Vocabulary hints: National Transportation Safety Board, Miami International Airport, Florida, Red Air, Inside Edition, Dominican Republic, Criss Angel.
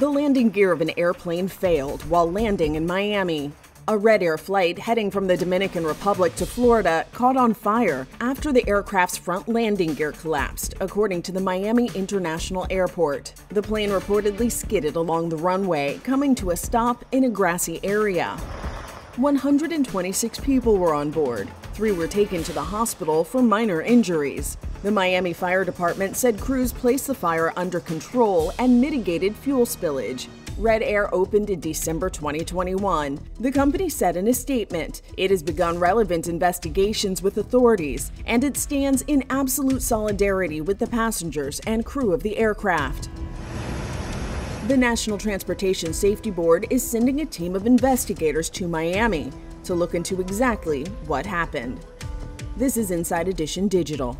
The landing gear of an airplane failed while landing in Miami. A Red Air flight heading from the Dominican Republic to Florida caught on fire after the aircraft's front landing gear collapsed, according to the Miami International Airport. The plane reportedly skidded along the runway, coming to a stop in a grassy area. 126 people were on board. 3 were taken to the hospital for minor injuries. The Miami Fire Department said crews placed the fire under control and mitigated fuel spillage. Red Air opened in December 2021. The company said in a statement, "It has begun relevant investigations with authorities, and it stands in absolute solidarity with the passengers and crew of the aircraft." The National Transportation Safety Board is sending a team of investigators to Miami to look into exactly what happened. This is Inside Edition Digital.